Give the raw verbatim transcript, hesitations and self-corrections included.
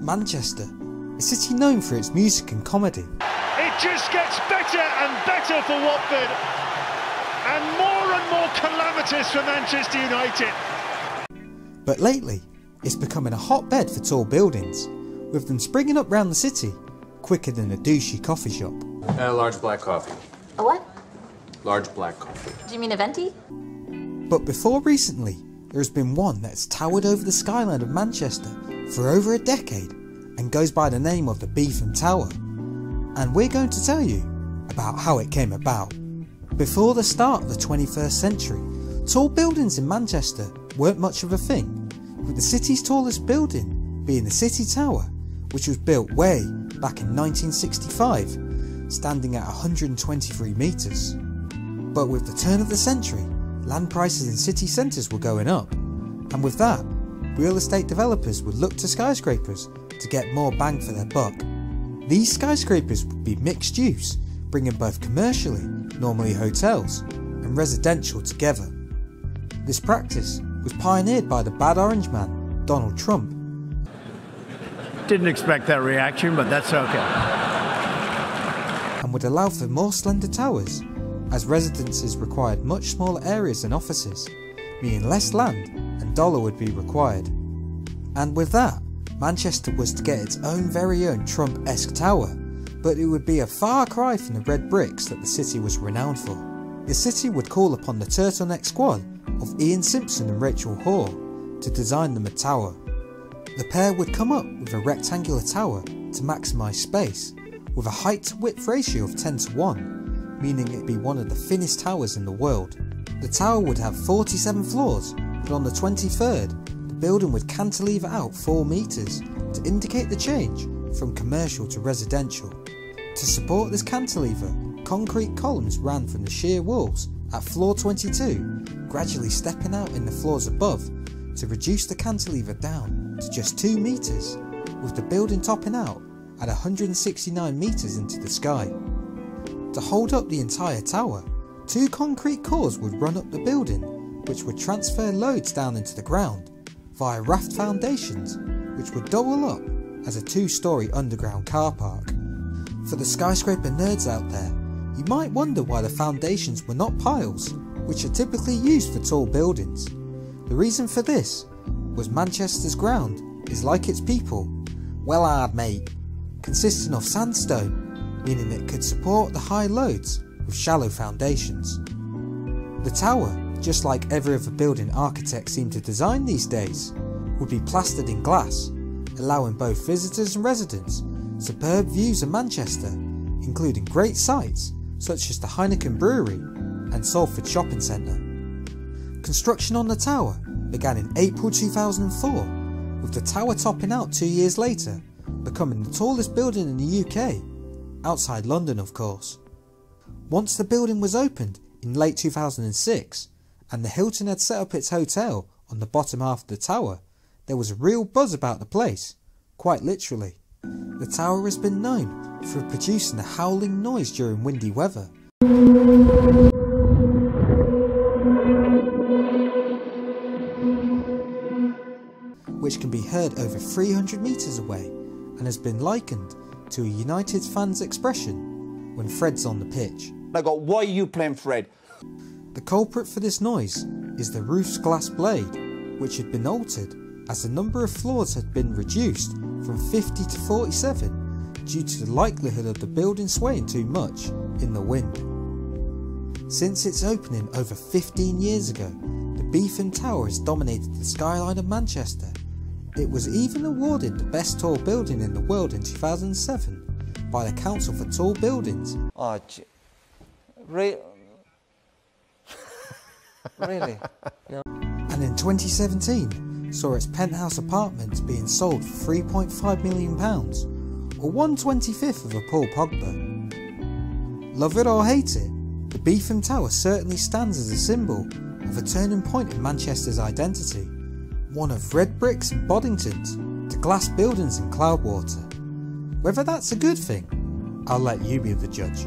Manchester, a city known for its music and comedy. It just gets better and better for Watford, and more and more calamitous for Manchester United. But lately, it's becoming a hotbed for tall buildings, with them springing up round the city quicker than a douchey coffee shop. A large black coffee. A what? Large black coffee. Do you mean a venti? But before recently, there has been one that's towered over the skyline of Manchester for over a decade and goes by the name of the Beetham Tower. And we're going to tell you about how it came about. Before the start of the twenty-first century, tall buildings in Manchester weren't much of a thing, with the city's tallest building being the City Tower, which was built way back in nineteen sixty-five, standing at one hundred twenty-three metres. But with the turn of the century, land prices in city centres were going up, and with that, real estate developers would look to skyscrapers to get more bang for their buck. These skyscrapers would be mixed use, bringing both commercially, normally hotels, and residential together. This practice was pioneered by the bad orange man, Donald Trump. Didn't expect that reaction, but that's okay. And would allow for more slender towers, as residences required much smaller areas than offices, meaning less land and dollar would be required. And with that, Manchester was to get its own very own Trump-esque tower, but it would be a far cry from the red bricks that the city was renowned for. The city would call upon the turtleneck squad of Ian Simpson and Rachel Hall to design them a tower. The pair would come up with a rectangular tower to maximise space, with a height-to-width ratio of ten to one. Meaning it'd be one of the thinnest towers in the world. The tower would have forty-seven floors, but on the twenty-third, the building would cantilever out four metres to indicate the change from commercial to residential. To support this cantilever, concrete columns ran from the sheer walls at floor twenty-two, gradually stepping out in the floors above to reduce the cantilever down to just two metres, with the building topping out at one hundred sixty-nine metres into the sky. To hold up the entire tower, two concrete cores would run up the building, which would transfer loads down into the ground via raft foundations, which would double up as a two-storey underground car park. For the skyscraper nerds out there, you might wonder why the foundations were not piles, which are typically used for tall buildings. The reason for this was Manchester's ground is like its people, well hard mate, consisting of sandstone, meaning it could support the high loads with shallow foundations. The tower, just like every other building architects seem to design these days, would be plastered in glass, allowing both visitors and residents superb views of Manchester, including great sights such as the Heineken Brewery and Salford Shopping Centre. Construction on the tower began in April two thousand four, with the tower topping out two years later, becoming the tallest building in the U K. Outside London, of course. Once the building was opened in late two thousand six and the Hilton had set up its hotel on the bottom half of the tower, there was a real buzz about the place, quite literally. The tower has been known for producing a howling noise during windy weather. Which can be heard over three hundred metres away and has been likened to a United fan's expression when Fred's on the pitch. I got, why are you playing Fred? The culprit for this noise is the roof's glass blade, which had been altered as the number of floors had been reduced from fifty to forty-seven due to the likelihood of the building swaying too much in the wind. Since its opening over fifteen years ago, the Beetham Tower has dominated the skyline of Manchester. It was even awarded the best tall building in the world in two thousand seven by the Council for Tall Buildings. Oh, Re really? Yeah. And in twenty seventeen saw its penthouse apartments being sold for three point five million pounds, or one twenty-fifth of a Paul Pogba. Love it or hate it, the Beetham Tower certainly stands as a symbol of a turning point in Manchester's identity. One of red bricks and Boddington's to glass buildings in Cloudwater. Whether that's a good thing, I'll let you be the judge.